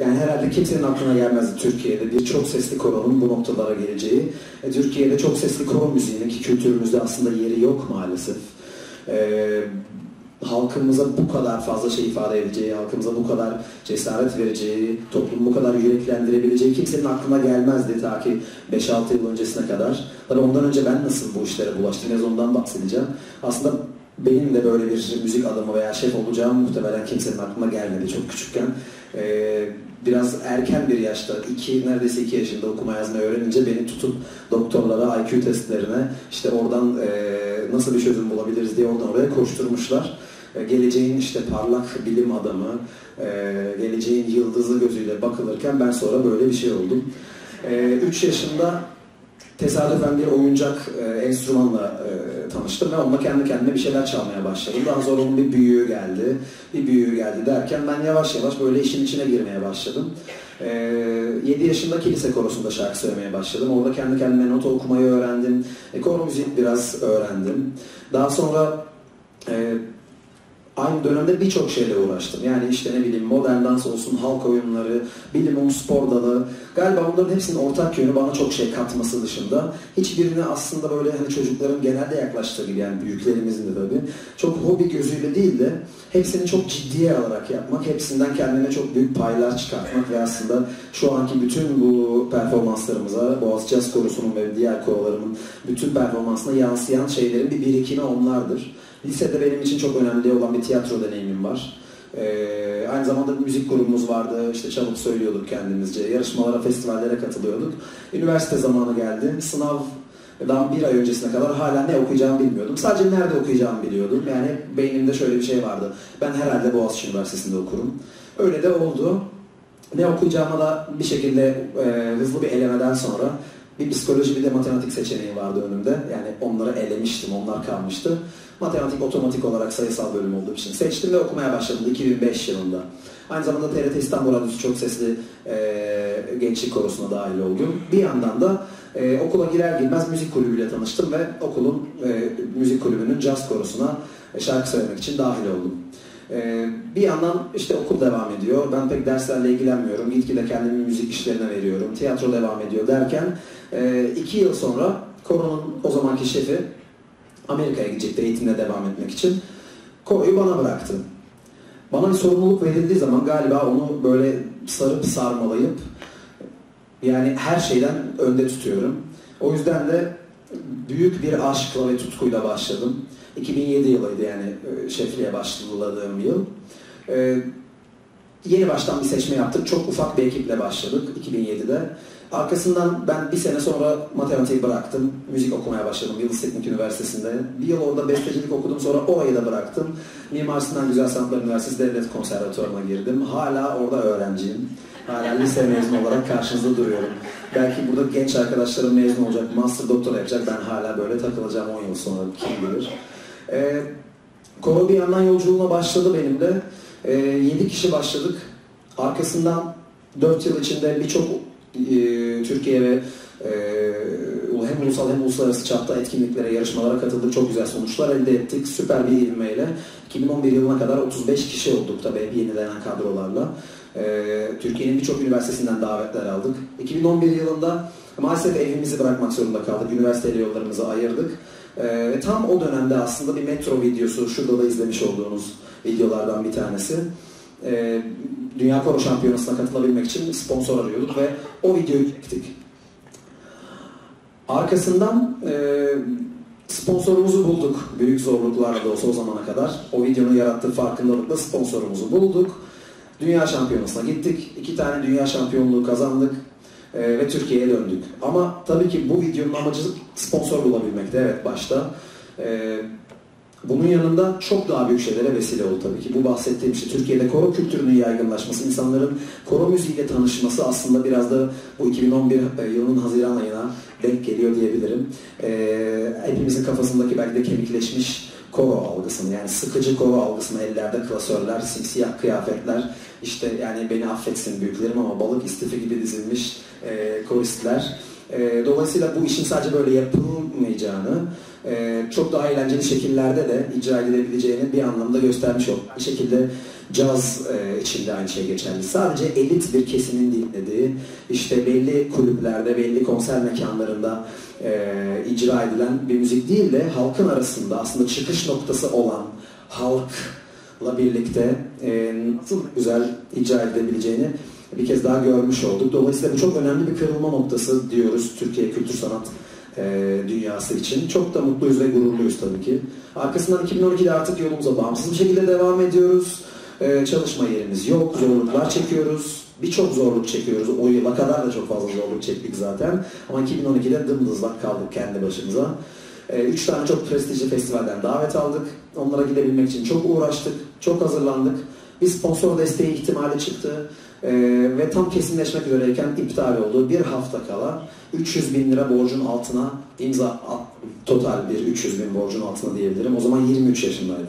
Yani herhalde kimsenin aklına gelmezdi Türkiye'de bir çok sesli koronun bu noktalara geleceği. Türkiye'de çok sesli koro müziğinin ki kültürümüzde aslında yeri yok maalesef. Halkımıza bu kadar fazla şey ifade edeceği, halkımıza bu kadar cesaret vereceği, toplumu bu kadar yüreklendirebileceği kimsenin aklına gelmezdi ta ki 5-6 yıl öncesine kadar. Tabii ondan önce ben nasıl bu işlere bulaştım, biraz ondan bahsedeceğim. Aslında benim de böyle bir müzik adamı veya şef olacağım muhtemelen kimsenin aklına gelmedi çok küçükken. Biraz erken bir yaşta, neredeyse iki yaşında okuma yazmayı öğrenince beni tutup doktorlara, IQ testlerine, işte oradan nasıl bir çözüm bulabiliriz diye oradan oraya koşturmuşlar. Geleceğin işte parlak bilim adamı, geleceğin yıldızı gözüyle bakılırken ben sonra böyle bir şey oldum. 3 yaşında tesadüfen bir oyuncak enstrümanla tanıştım ve onunla kendi kendime bir şeyler çalmaya başladım. Daha sonra onun bir büyüğü geldi, derken ben yavaş yavaş böyle işin içine girmeye başladım. 7 yaşında kilise korosunda şarkı söylemeye başladım. Orada kendi kendime nota okumayı öğrendim. Koro müzik biraz öğrendim. Daha sonra aynı dönemde birçok şeyle uğraştım. Yani işte ne bileyim modern dans olsun, halk oyunları, bilim, spor dalı. Galiba bunların hepsinin ortak yönü bana çok şey katması dışında. Hiçbirine aslında böyle hani çocukların genelde yaklaştığı gibi, yani büyüklerimizin de tabii, çok hobi gözüyle değil de hepsini çok ciddiye alarak yapmak, hepsinden kendine çok büyük paylar çıkartmak ve aslında şu anki bütün bu performanslarımıza, Boğaziçi Caz Korosu'nun ve diğer korolarımın bütün performansına yansıyan şeylerin bir birikimi onlardır. Lisede benim için çok önemli olan bir tiyatro deneyimim var. Aynı zamanda bir müzik grubumuz vardı, işte çalıp söylüyorduk kendimizce, yarışmalara, festivallere katılıyorduk. Üniversite zamanı geldi, sınavdan bir ay öncesine kadar hala ne okuyacağımı bilmiyordum. Sadece nerede okuyacağımı biliyordum. Yani beynimde şöyle bir şey vardı, ben herhalde Boğaziçi Üniversitesi'nde okurum. Öyle de oldu. Ne okuyacağıma da bir şekilde hızlı bir elemeden sonra bir psikoloji, bir de matematik seçeneği vardı önümde. Yani onları elemiştim, onlar kalmıştı. Matematik otomatik olarak sayısal bölüm olduğu için seçtim ve okumaya başladım 2005 yılında. Aynı zamanda TRT İstanbul Radyosu çok sesli gençlik korosuna dahil oldum. Bir yandan da okula girer girmez müzik kulübüyle tanıştım ve okulun müzik kulübünün caz korosuna şarkı söylemek için dahil oldum. Bir yandan işte okul devam ediyor, ben pek derslerle ilgilenmiyorum, gitgide kendimi müzik işlerine veriyorum, tiyatro devam ediyor derken 2 yıl sonra koronun o zamanki şefi Amerika'ya gidecekti eğitimine devam etmek için. Koroyu bana bıraktı. Bana bir sorumluluk verildiği zaman galiba onu böyle sarıp sarmalayıp, yani her şeyden önde tutuyorum. O yüzden de büyük bir aşkla ve tutkuyla başladım. 2007 yılıydı, yani şefliğe başladığım yıl. Yeni baştan bir seçme yaptık. Çok ufak bir ekiple başladık 2007'de. Arkasından ben bir sene sonra matematiği bıraktım. Müzik okumaya başladım Yıldız Teknik Üniversitesi'nde. Bir yıl orada bestecilik okudum, sonra orayı da bıraktım. Mimar Sinan Güzel Sanatlar Üniversitesi Devlet Konservatuvarı'na girdim. Hala orada öğrenciyim. Hala lise mezunu olarak karşınızda duruyorum. Belki burada genç arkadaşlarım mezun olacak, master doktora yapacak. Ben hala böyle takılacağım 10 yıl sonra, kim bilir. Koro bir yandan yolculuğuna başladı benim de. 7 kişi başladık. Arkasından 4 yıl içinde birçok Türkiye ve hem ulusal hem uluslararası çapta etkinliklere, yarışmalara katıldık. Çok güzel sonuçlar elde ettik. Süper bir ivmeyle 2011 yılına kadar 35 kişi olduk tabii hep yenilenen kadrolarla. Türkiye'nin birçok üniversitesinden davetler aldık. 2011 yılında maalesef evimizi bırakmak zorunda kaldık. Üniversiteyle yollarımızı ayırdık. Tam o dönemde aslında bir metro videosu, şurada da izlemiş olduğunuz videolardan bir tanesi. Dünya Koro Şampiyonası'na katılabilmek için sponsor arıyorduk ve o videoyu çektik. Arkasından sponsorumuzu bulduk. Büyük zorluklarla da olsa o zamana kadar o videonun yarattığı farkındalıkla sponsorumuzu bulduk. Dünya Şampiyonası'na gittik. 2 tane dünya şampiyonluğu kazandık ve Türkiye'ye döndük. Ama tabii ki bu videonun amacı sponsor bulabilmekti, evet, başta. Bunun yanında çok daha büyük şeylere vesile oldu tabii ki. Bu bahsettiğim şey, Türkiye'de koro kültürünün yaygınlaşması, insanların koro müziğiyle tanışması aslında biraz da bu 2011 yılının Haziran ayına denk geliyor diyebilirim. Hepimizin kafasındaki belki de kemikleşmiş koro algısını, yani sıkıcı koro algısını, ellerde klasörler, simsiyah kıyafetler, işte yani beni affetsin büyüklerim ama balık istifi gibi dizilmiş koristler. Dolayısıyla bu işin sadece böyle yapılmayacağını, çok daha eğlenceli şekillerde de icra edilebileceğini bir anlamda göstermiş oldu. Bir şekilde caz için de aynı şey geçerli. Sadece elit bir kesimin dinlediği, işte belli kulüplerde, belli konser mekanlarında icra edilen bir müzik değil de halkın arasında aslında çıkış noktası olan halkla birlikte nasıl güzel icra edilebileceğini bir kez daha görmüş olduk. Dolayısıyla bu çok önemli bir kırılma noktası diyoruz Türkiye kültür sanat dünyası için. Çok da mutluyuz ve gururluyuz tabii ki. Arkasından 2012'de artık yolumuza bağımsız bir şekilde devam ediyoruz. Çalışma yerimiz yok, zorluklar çekiyoruz. Birçok zorluk çekiyoruz. O yıla kadar da çok fazla zorluk çektik zaten. Ama 2012'de dımdızlak kaldık kendi başımıza. 3 tane çok prestijli festivalden davet aldık. Onlara gidebilmek için çok uğraştık, çok hazırlandık. Bir sponsor desteği ihtimali çıktı. Ve tam kesinleşmek üzereyken iptal oldu. Bir hafta kala 300.000 lira borcun altına imza attım. Total bir 300.000 borcun altına diyebilirim. O zaman 23 yaşındaydım.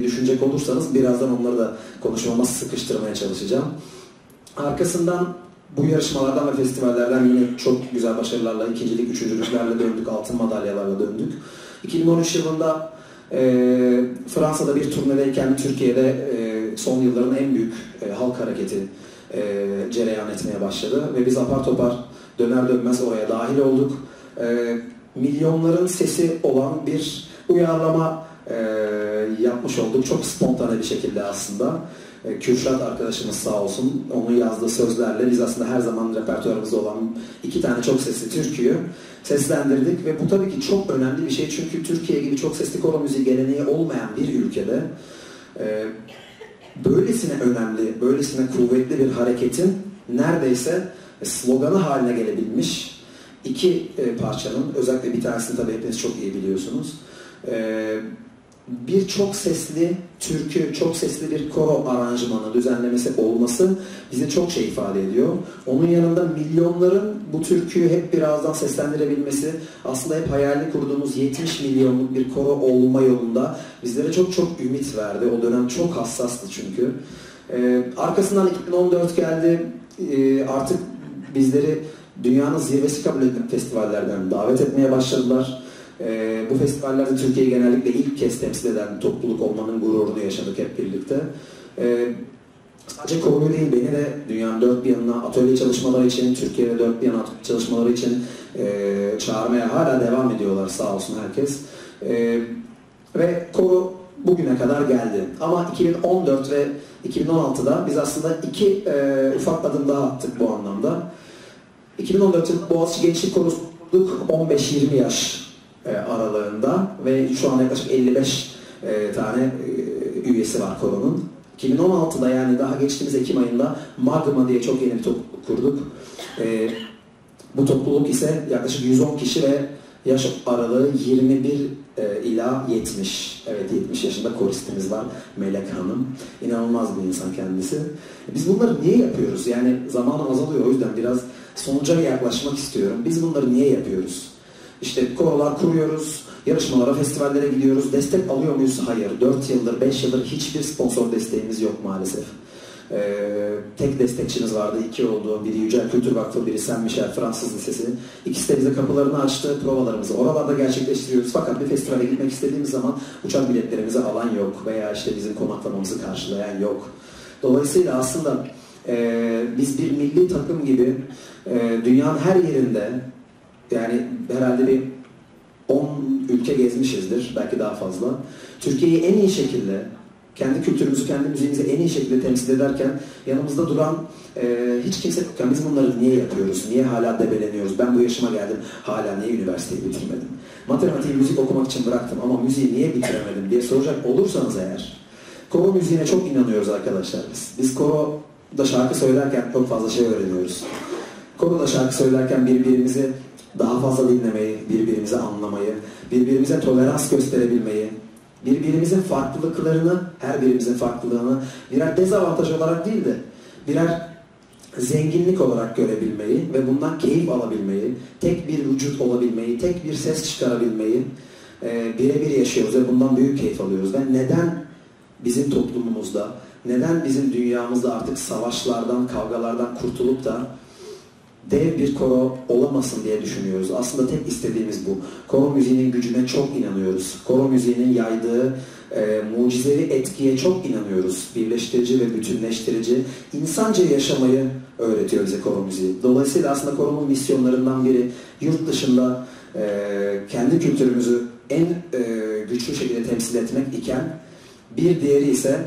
Düşünecek olursanız birazdan onları da konuşmama sıkıştırmaya çalışacağım. Arkasından bu yarışmalardan ve festivallerden yine çok güzel başarılarla, ikincilik, üçüncülüklerle döndük, altın madalyalarla döndük. 2013 yılında Fransa'da bir turnedeyken Türkiye'de son yılların en büyük halk hareketi cereyan etmeye başladı. Ve biz apar topar döner dönmez oraya dahil olduk. Milyonların sesi olan bir uyarlama yapmış olduk. Çok spontane bir şekilde aslında. Kürşat arkadaşımız sağ olsun. Onun yazdığı sözlerle biz aslında her zaman repertuarımızda olan 2 tane çok sesli türküyü seslendirdik ve bu tabii ki çok önemli bir şey çünkü Türkiye gibi çok sesli koro müziği geleneği olmayan bir ülkede böylesine önemli, böylesine kuvvetli bir hareketin neredeyse sloganı haline gelebilmiş 2 parçanın, özellikle bir tanesini tabii hepiniz çok iyi biliyorsunuz. Bir çok sesli türkü, çok sesli bir koro aranjmanı, düzenlemesi olması bize çok şey ifade ediyor. Onun yanında milyonların bu türküyü hep birazdan seslendirebilmesi, aslında hep hayalini kurduğumuz 70 milyonluk bir koro olma yolunda bizlere çok çok ümit verdi. O dönem çok hassastı çünkü. Arkasından 2014 geldi. Artık bizleri dünyanın zirvesi kabul edilen festivallerden davet etmeye başladılar. Bu festivallerde Türkiye'yi genellikle ilk kez temsil eden topluluk olmanın gururunu yaşadık hep birlikte. Sadece konu değil, beni de dünyanın 4 bir yanına atölye çalışmaları için, Türkiye'de 4 bir yana atölye çalışmaları için çağırmaya hala devam ediyorlar sağ olsun herkes. Ve konu bugüne kadar geldi. Ama 2014 ve 2016'da biz aslında 2 ufak adım daha attık bu anlamda. 2014'te Boğaziçi Gençlik Korosu 15-20 yaş aralığında ve şu an yaklaşık 55 tane üyesi var koronun. 2016'da yani daha geçtiğimiz Ekim ayında Magma diye çok yeni bir topluluk kurduk. Bu topluluk ise yaklaşık 110 kişi ve yaş aralığı 21 ila 70. Evet, 70 yaşında koristimiz var, Melek Hanım. İnanılmaz bir insan kendisi. Biz bunları niye yapıyoruz? Yani zamanım azalıyor, o yüzden biraz sonuca yaklaşmak istiyorum. Biz bunları niye yapıyoruz? İşte korolar kuruyoruz, yarışmalara, festivallere gidiyoruz. Destek alıyor muyuz? Hayır. 4 yıldır, 5 yıldır hiçbir sponsor desteğimiz yok maalesef. Tek destekçimiz vardı, 2 oldu. Biri Yücel Kültür Vakfı, biri Saint-Michel Fransız Lisesi. İkisi de bize kapılarını açtı, provalarımızı oralarda gerçekleştiriyoruz. Fakat bir festivale gitmek istediğimiz zaman uçak biletlerimizi alan yok veya işte bizim konaklamamızı karşılayan yok. Dolayısıyla aslında biz bir milli takım gibi dünyanın her yerinde, yani herhalde bir 10 ülke gezmişizdir, belki daha fazla. Türkiye'yi en iyi şekilde, kendi kültürümüzü, kendi müziğimizi en iyi şekilde temsil ederken yanımızda duran hiç kimse yokken biz bunları niye yapıyoruz, niye hala debeleniyoruz? Ben bu yaşıma geldim, hala niye üniversiteyi bitirmedim? Matematiği, müzik okumak için bıraktım ama müziği niye bitiremedim diye soracak olursanız eğer, koro müziğine çok inanıyoruz arkadaşlar biz. Biz koroda şarkı söylerken çok fazla şey öğreniyoruz. Koroda şarkı söylerken birbirimizi daha fazla dinlemeyi, birbirimizi anlamayı, birbirimize tolerans gösterebilmeyi, birbirimizin farklılıklarını, her birimizin farklılığını birer dezavantaj olarak değil de birer zenginlik olarak görebilmeyi ve bundan keyif alabilmeyi, tek bir vücut olabilmeyi, tek bir ses çıkarabilmeyi birebir yaşıyoruz ve bundan büyük keyif alıyoruz. Ve neden bizim toplumumuzda, neden bizim dünyamızda artık savaşlardan, kavgalardan kurtulup da dev bir koro olamasın diye düşünüyoruz. Aslında tek istediğimiz bu. Koro müziğinin gücüne çok inanıyoruz. Koro müziğinin yaydığı mucizevi etkiye çok inanıyoruz. Birleştirici ve bütünleştirici, insanca yaşamayı öğretiyor bize koro müziği. Dolayısıyla aslında koronun misyonlarından biri yurt dışında kendi kültürümüzü en güçlü şekilde temsil etmek iken, bir diğeri ise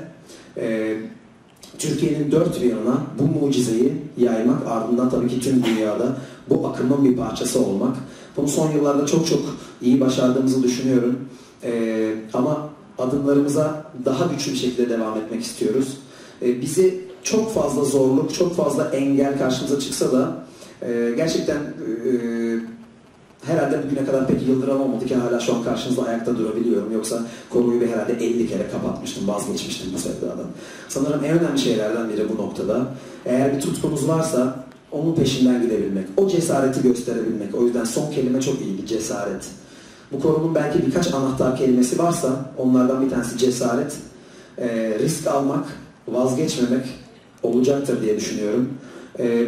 Türkiye'nin dört bir yanına bu mucizeyi yaymak, ardından tabii ki tüm dünyada bu akımın bir parçası olmak. Bunu son yıllarda çok çok iyi başardığımızı düşünüyorum. Ama adımlarımıza daha güçlü bir şekilde devam etmek istiyoruz. Bizi çok fazla zorluk, çok fazla engel karşımıza çıksa da gerçekten herhalde bugüne kadar pek yıldıramamadı ki hala şu an karşınızda ayakta durabiliyorum. Yoksa konuyu bir herhalde 50 kere kapatmıştım, vazgeçmiştim bu sevdadan. Sanırım en önemli şeylerden biri bu noktada. Eğer bir tutkunuz varsa onun peşinden gidebilmek, o cesareti gösterebilmek. O yüzden son kelime çok iyi, cesaret. Bu konunun belki birkaç anahtar kelimesi varsa onlardan bir tanesi cesaret, risk almak, vazgeçmemek olacaktır diye düşünüyorum.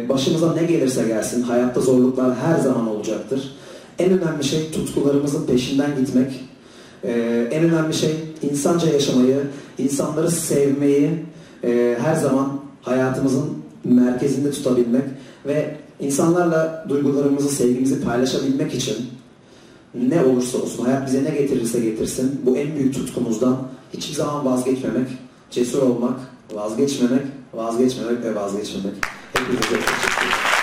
Başımıza ne gelirse gelsin, hayatta zorluklar her zaman olacaktır. En önemli şey tutkularımızın peşinden gitmek. En önemli şey insanca yaşamayı, insanları sevmeyi her zaman hayatımızın merkezinde tutabilmek ve insanlarla duygularımızı, sevgimizi paylaşabilmek için ne olursa olsun, hayat bize ne getirirse getirsin, bu en büyük tutkumuzdan hiçbir zaman vazgeçmemek, cesur olmak, vazgeçmemek, vazgeçmemek ve vazgeçmemek. Hepinize teşekkür ederim.